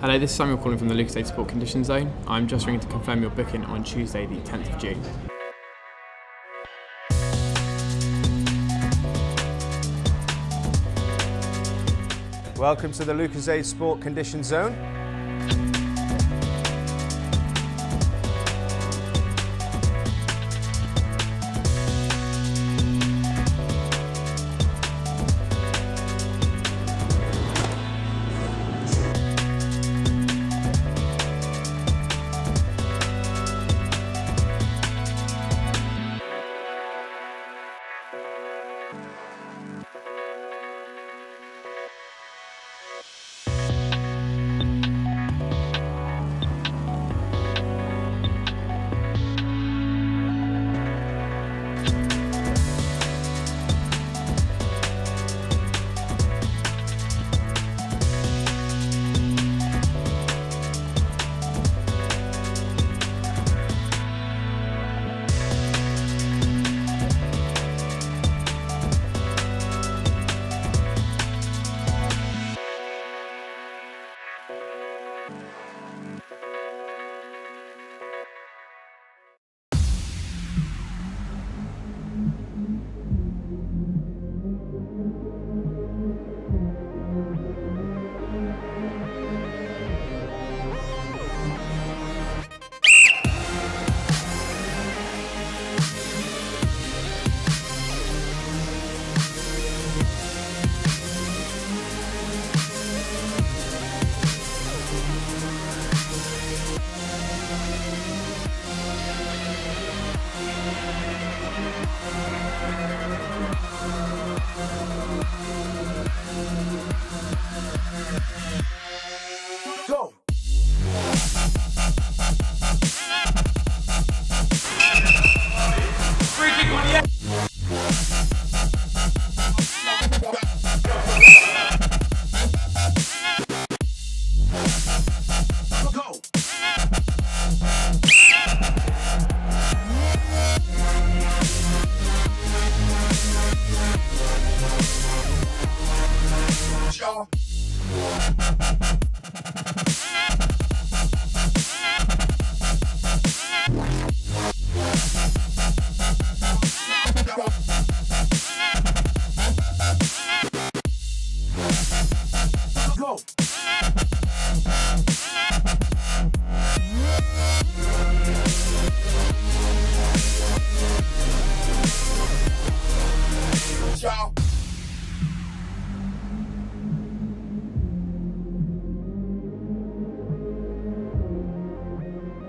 Hello, this is Samuel calling from the Lucozade Sport Conditions Zone. I'm just ringing to confirm your booking on Tuesday the 10th of June. Welcome to the Lucozade Sport Conditions Zone.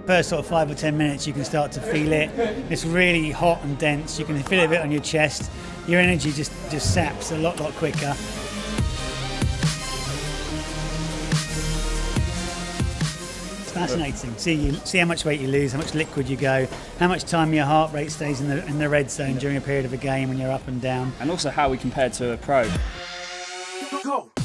First sort of 5 or 10 minutes you can start to feel it. It's really hot and dense, you can feel it a bit on your chest. Your energy just saps a lot quicker. It's fascinating. See how much weight you lose, how much liquid you go, how much time your heart rate stays in the red zone during a period of a game when you're up and down. And also how we compare to a pro. Go.